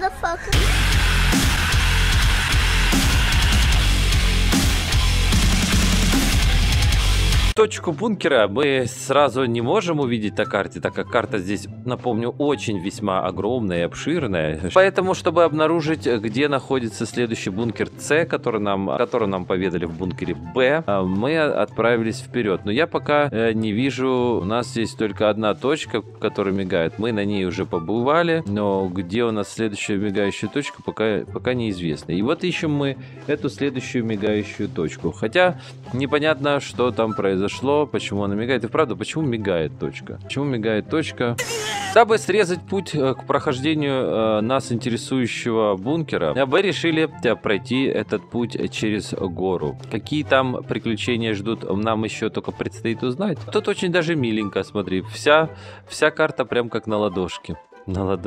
motherfucker. Точку бункера мы сразу не можем увидеть на карте, так как карта здесь, напомню, очень весьма огромная и обширная. Поэтому, чтобы обнаружить, где находится следующий бункер С, который нам поведали в бункере Б, мы отправились вперед. Но я пока не вижу, у нас здесь только одна точка, которая мигает. Мы на ней уже побывали, но где у нас следующая мигающая точка, пока неизвестно. И вот ищем мы эту следующую мигающую точку. Хотя непонятно, что там произошло. Почему она мигает? И правда, почему мигает точка? Почему мигает точка? Дабы срезать путь к прохождению нас интересующего бункера, мы решили пройти этот путь через гору. Какие там приключения ждут, нам еще только предстоит узнать. Тут очень даже миленько, смотри, вся карта прям как на ладошке.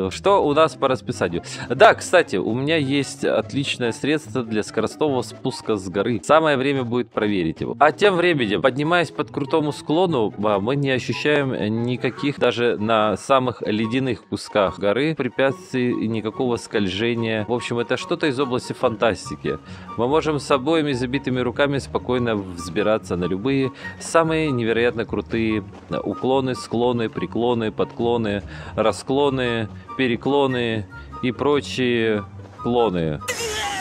Что у нас по расписанию? Да, кстати, у меня есть отличное средство для скоростного спуска с горы. Самое время будет проверить его. А тем временем, поднимаясь под крутому склону, мы не ощущаем никаких, даже на самых ледяных кусках горы, препятствий и никакого скольжения. В общем, это что-то из области фантастики. Мы можем с обоими забитыми руками спокойно взбираться на любые самые невероятно крутые уклоны, склоны, преклоны, подклоны, расклоны, переклоны и прочие клоны.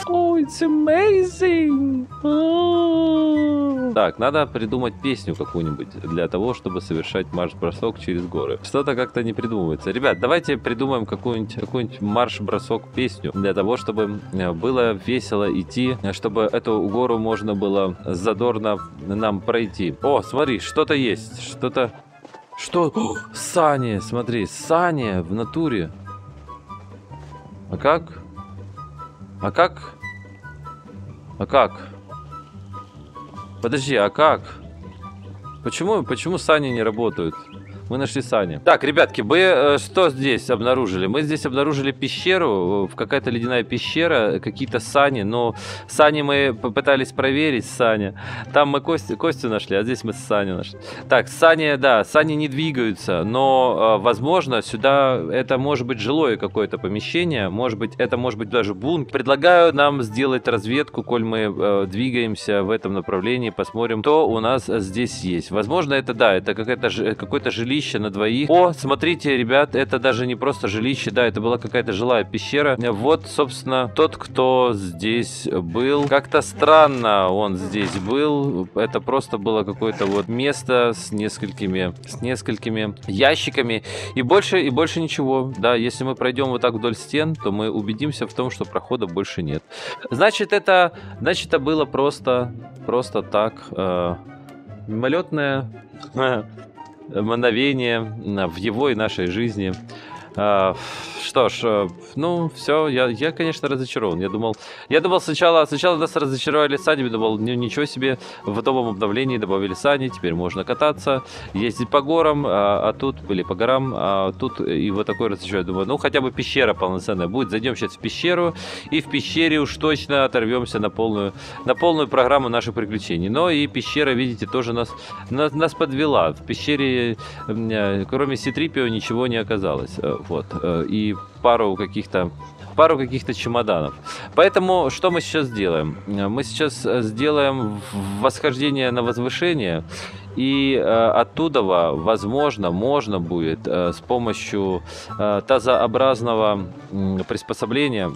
Oh, it's amazing. Так, надо придумать песню какую-нибудь для того, чтобы совершать марш-бросок через горы. Что-то как-то не придумывается. Ребят, давайте придумаем какую-нибудь марш-бросок песню для того, чтобы было весело идти, чтобы эту гору можно было задорно нам пройти. О, смотри, что-то есть, что-то. Что? О, сани, смотри, сани в натуре. А как? А как? А как? Подожди, а как? Почему сани не работают? Мы нашли сани. Так, ребятки, мы что здесь обнаружили? Мы здесь обнаружили пещеру, какая-то ледяная пещера, какие-то сани, но сани мы попытались проверить, сани. Там мы Костю нашли, а здесь мы сани нашли. Так, сани, да, сани не двигаются, но, возможно, сюда это может быть жилое какое-то помещение, может быть, это может быть даже бункер. Предлагаю нам сделать разведку, коль мы двигаемся в этом направлении, посмотрим, что у нас здесь есть. Возможно, это, да, это какое-то жилище на двоих. О, смотрите, ребят, это даже не просто жилище, да, это была какая-то жилая пещера. Вот, собственно, тот, кто здесь был. Как-то странно он здесь был. Это просто было какое-то вот место с несколькими ящиками. И больше ничего. Да, если мы пройдем вот так вдоль стен, то мы убедимся в том, что прохода больше нет. Значит, это было просто так мимолетное мгновение в его и нашей жизни. Что ж, ну, все, я, конечно, разочарован. Я думал сначала нас разочаровали сани, думал, ничего себе, в новом обновлении добавили сани, теперь можно кататься, ездить по горам, а тут и вот такой разочарование. Думаю, ну, хотя бы пещера полноценная будет, зайдем сейчас в пещеру, и в пещере уж точно оторвемся на полную программу наших приключений. Но и пещера, видите, тоже нас подвела. В пещере, кроме C-3PO, ничего не оказалось. Вот, и пару каких-то чемоданов. Поэтому что мы сейчас делаем? Мы сейчас сделаем восхождение на возвышение, и оттуда, возможно, можно будет с помощью тазообразного приспособления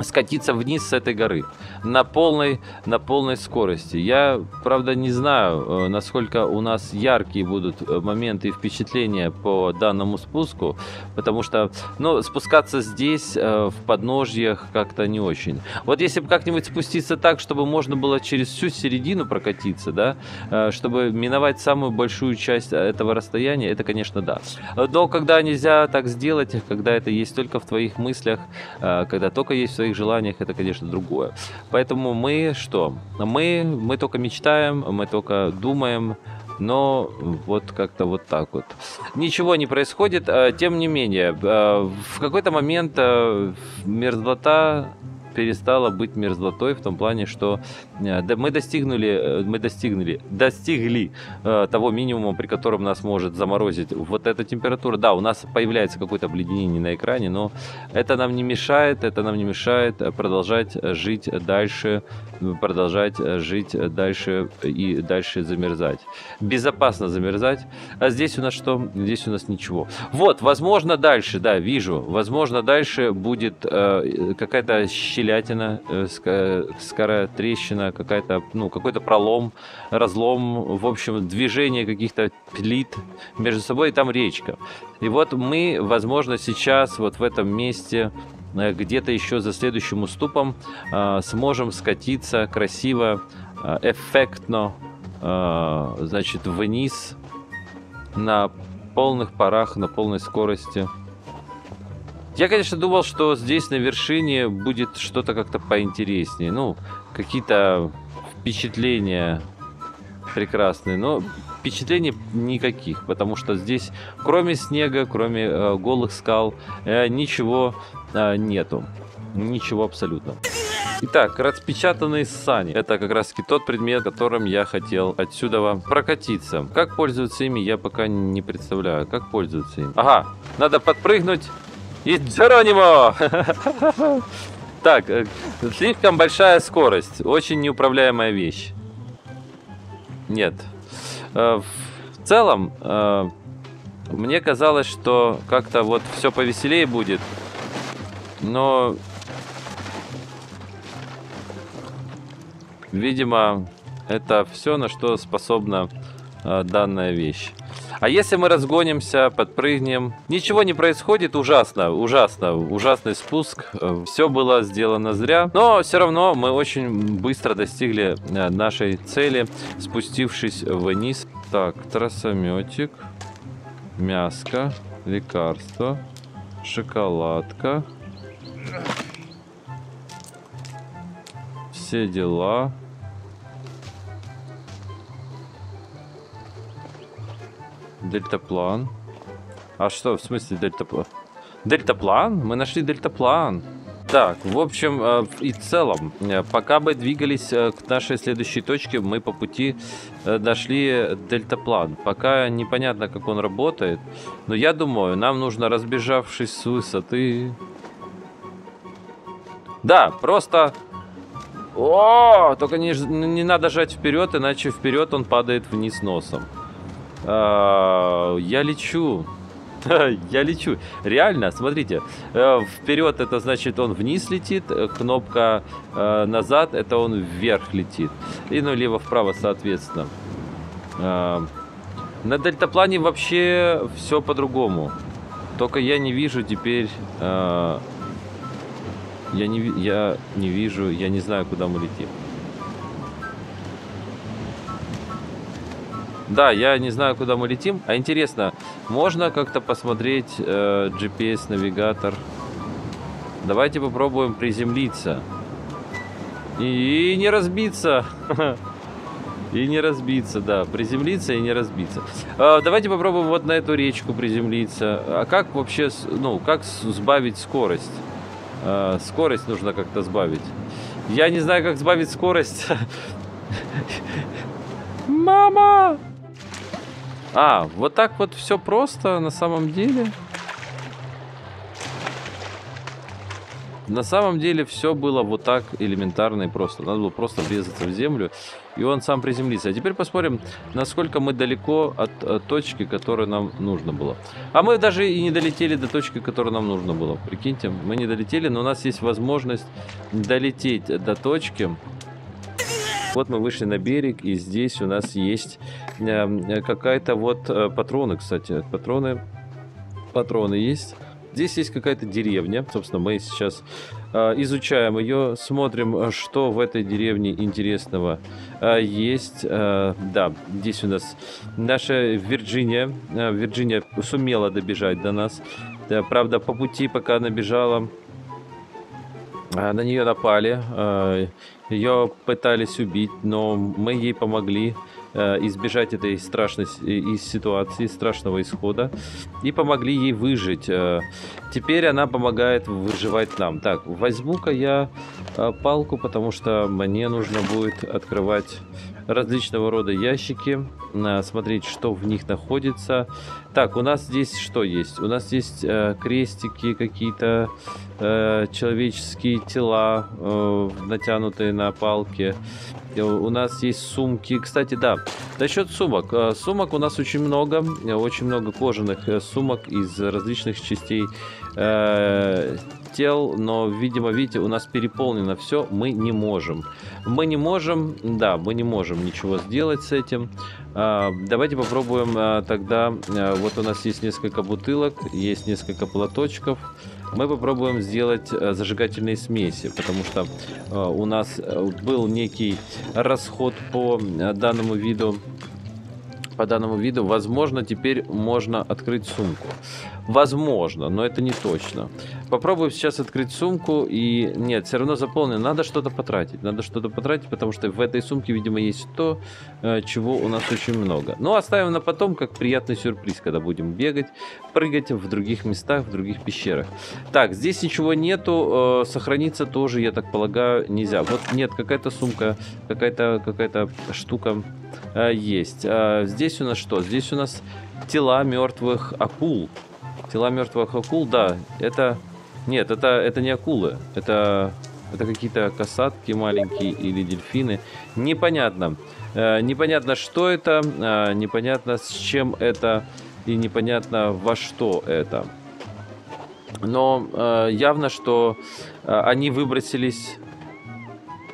скатиться вниз с этой горы на полной скорости. Я, правда, не знаю, насколько у нас яркие будут моменты и впечатления по данному спуску, потому что, ну, спускаться здесь в подножьях как-то не очень. Вот если бы как-нибудь спуститься так, чтобы можно было через всю середину прокатиться, да, чтобы миновать самую большую часть этого расстояния, это, конечно, да. Но когда нельзя так сделать, когда это есть только в твоих мыслях, когда только есть в своих желаниях, это, конечно, другое. Поэтому мы что? Мы только мечтаем, мы только думаем, но вот как-то вот так вот. Ничего не происходит, тем не менее, в какой-то момент мерзлота перестала быть мерзлотой в том плане, что мы достигли того минимума, при котором нас может заморозить вот эта температура. Да, у нас появляется какое-то обледенение на экране, но это нам не мешает, продолжать жить дальше, и дальше замерзать. Безопасно замерзать. А здесь у нас что? Здесь у нас ничего. Вот, возможно, дальше, да, вижу, возможно, дальше будет какая-то щелятина, скорая трещина, какой-то пролом, разлом, в общем, движение каких-то плит между собой, и там речка. И вот мы, возможно, сейчас вот в этом месте, где-то еще за следующим уступом, сможем скатиться красиво, эффектно, значит, вниз на полных парах, на полной скорости. Я, конечно, думал, что здесь на вершине будет что-то как-то поинтереснее, ну, какие-то впечатления прекрасные, но впечатлений никаких, потому что здесь кроме снега, кроме голых скал, ничего нету, ничего абсолютно. Итак, распечатанные сани. Это как раз таки тот предмет, которым я хотел отсюда прокатиться. Как пользоваться ими, я пока не представляю. Как пользоваться ими? Ага, надо подпрыгнуть. И Джеронимо! Так, слишком большая скорость. Очень неуправляемая вещь. Нет. В целом, мне казалось, что как-то вот все повеселее будет. Но... видимо, это все, на что способна данная вещь. А если мы разгонимся, подпрыгнем, ничего не происходит, ужасный спуск, все было сделано зря. Но все равно мы очень быстро достигли нашей цели, спустившись вниз. Так, тросометик, мяско, лекарство, шоколадка. Все дела. Дельтаплан. А что, в смысле дельтаплан? Дельтаплан? Мы нашли дельтаплан. Так, в общем и целом, пока мы двигались к нашей следующей точке, мы по пути нашли дельтаплан. Пока непонятно, как он работает, но я думаю, нам нужно, разбежавшись с высоты... Да, просто... О, только не надо жать вперед, иначе вперед он падает вниз носом. Я лечу. Я лечу. Реально, смотрите. Вперед — это значит, он вниз летит. Кнопка назад — это он вверх летит. И ну, лево-вправо, соответственно. На дельтаплане вообще все по-другому. Только я не вижу теперь... Я не знаю, куда мы летим. Да, я не знаю, куда мы летим. А интересно, можно как-то посмотреть GPS-навигатор? Давайте попробуем приземлиться. И не разбиться. И не разбиться, да. Приземлиться и не разбиться. Давайте попробуем вот на эту речку приземлиться. А как вообще, как сбавить скорость? Скорость нужно как-то сбавить. Я не знаю, как сбавить скорость. Мама! А, вот так вот все просто на самом деле. На самом деле все было вот так элементарно и просто. Надо было просто врезаться в землю, и он сам приземлится. А теперь посмотрим, насколько мы далеко от точки, которая нам нужно было. А мы даже и не долетели до точки, которая нам нужно было. Прикиньте, мы не долетели, но у нас есть возможность долететь до точки. Вот мы вышли на берег, и здесь у нас есть какая-то вот... Патроны, кстати. Патроны есть. Здесь есть какая-то деревня, собственно, мы сейчас изучаем ее, смотрим, что в этой деревне интересного есть. Да, здесь у нас наша Вирджиния. Вирджиния сумела добежать до нас, правда, по пути, пока она бежала, на нее напали, ее пытались убить, но мы ей помогли избежать этой страшной ситуации, страшного исхода, и помогли ей выжить. Теперь она помогает выживать нам. Так, возьму-ка я палку, потому что мне нужно будет открывать различного рода ящики, смотреть, что в них находится. Так, у нас здесь что есть? У нас есть крестики какие-то, человеческие тела, натянутые на палке. У нас есть сумки. Кстати, да, насчет сумок. Сумок у нас очень много кожаных сумок из различных частей тел, но, видимо, видите, у нас переполнено все, мы не можем ничего сделать с этим. Давайте попробуем тогда, вот у нас есть несколько бутылок, есть несколько платочков. Мы попробуем сделать зажигательные смеси, потому что у нас был некий расход по данному виду. Возможно, теперь можно открыть сумку. Возможно, но это не точно. Попробую сейчас открыть сумку, и нет, все равно заполнено. Надо что-то потратить, потому что в этой сумке, видимо, есть то, чего у нас очень много. Но оставим на потом, как приятный сюрприз, когда будем бегать, прыгать в других местах, в других пещерах. Так, здесь ничего нету, сохраниться тоже, я так полагаю, нельзя. Вот нет, какая-то сумка, какая-то штука есть. Здесь у нас что? Здесь у нас тела мертвых акул. Тела мертвых акул, да, это... Нет, это не акулы, это какие-то касатки маленькие или дельфины. Непонятно. Непонятно, что это, непонятно, с чем это, и непонятно, во что это. Но явно, что они выбросились...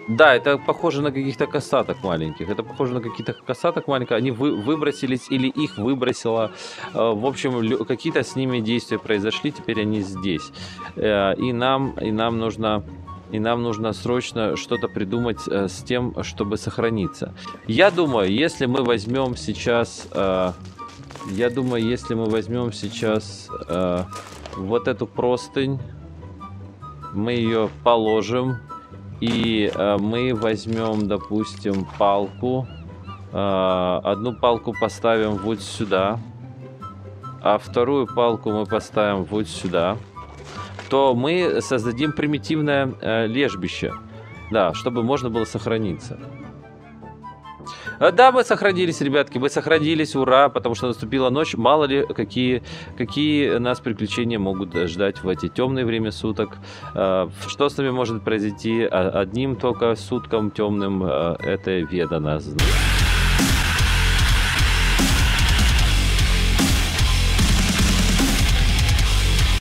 Да, это похоже на каких-то касаток маленьких. Они выбросились или их выбросило. В общем, какие-то с ними действия произошли. Теперь они здесь. И нам нужно срочно что-то придумать с тем, чтобы сохраниться. Я думаю, если мы возьмем сейчас... вот эту простынь, мы ее положим. И мы возьмем, допустим, палку. Одну палку поставим вот сюда, а вторую палку мы поставим вот сюда. То мы создадим примитивное лежбище, да, чтобы можно было сохраниться. Да, мы сохранились, ребятки, мы сохранились, ура, потому что наступила ночь. Мало ли, какие нас приключения могут ждать в эти темные время суток. Что с нами может произойти одним только сутком темным, это ведано.